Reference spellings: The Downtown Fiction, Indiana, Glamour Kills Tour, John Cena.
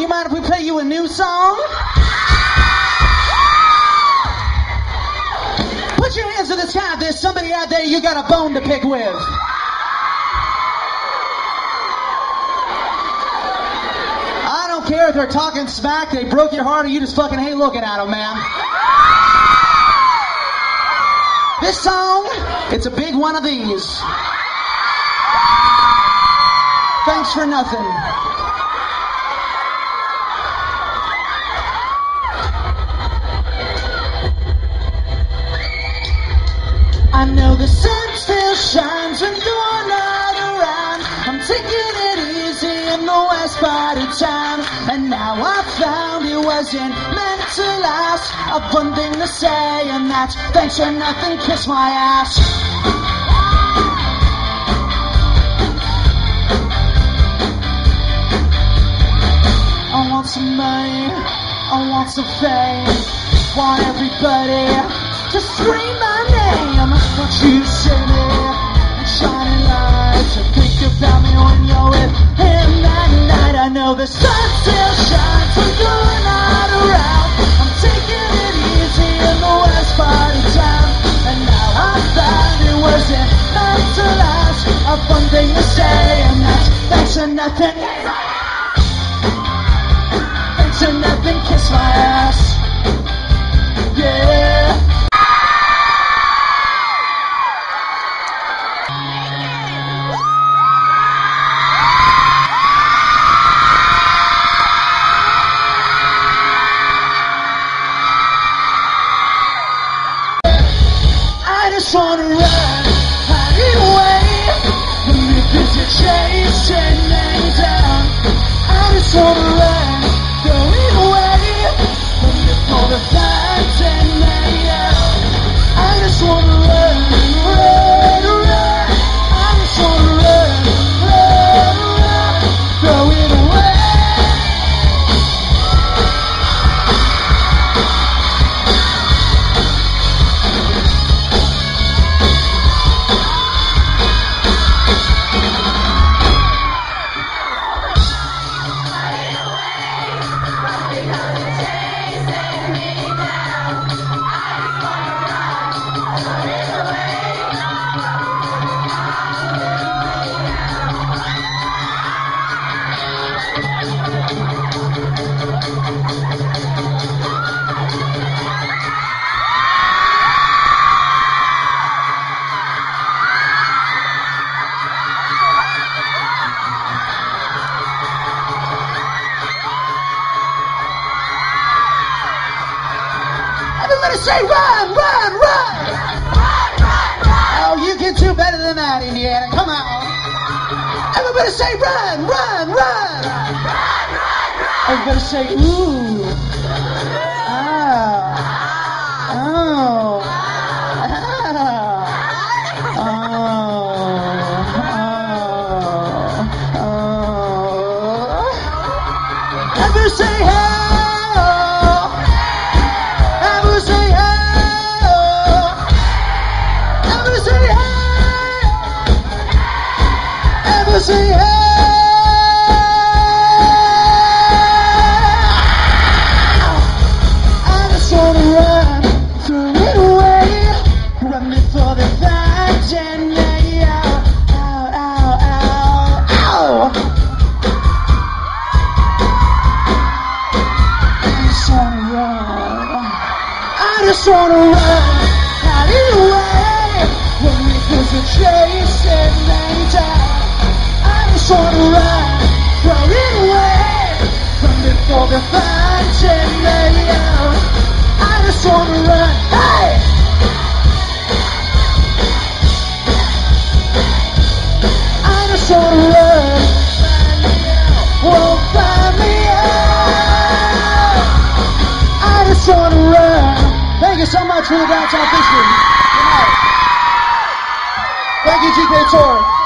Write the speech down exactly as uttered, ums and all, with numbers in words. You mind if we play you a new song? Put your hands to the sky. There's somebody out there you got a bone to pick with. I don't care if they're talking smack, they broke your heart, or you just fucking hate looking at them, man. This song, it's a big one of these. Thanks for nothing. I know the sun still shines when you're not around. I'm taking it easy in the west part of town. And now I found it wasn't meant to last. I've one thing to say, and that's thanks for nothing, kiss my ass. I want some money, I want some fame, want everybody to scream my name. Don't you see me in shining lights, and think about me when you're with him that night. I know the sun still shines when you're not around. I'm taking it easy in the west part of town. And now I found it wasn't meant to last. I've one thing to say, and that's thanks for nothing. Thanks for nothing, kiss my ass. Yeah. I just wanna run, hide away, and if it's a chase, take me down. I just wanna run. The facts and lay out. I just want to run, run, run. I just want to run, run, run. Throw it away. Say run, run, run! Run, run, run! Oh, you can do better than that, Indiana. Come on. Everybody say run, run, run! Run, run, run, run! Everybody say ooh. Ah. Oh. Ah. Oh. Oh. Oh. Oh. Everybody say hey! Say hey! I just wanna run, throw it away, run before the fact and lay out, out, out, out, out. I just wanna run, I just wanna run, hide it away, when it goes to chase and lay down. I just wanna run, throw it away, from before the fights and lay out. I just wanna run, hey! I just wanna run, won't find me out. I just wanna run. Thank you so much for the Downtown Fiction. Good night. Thank you, G K Tour.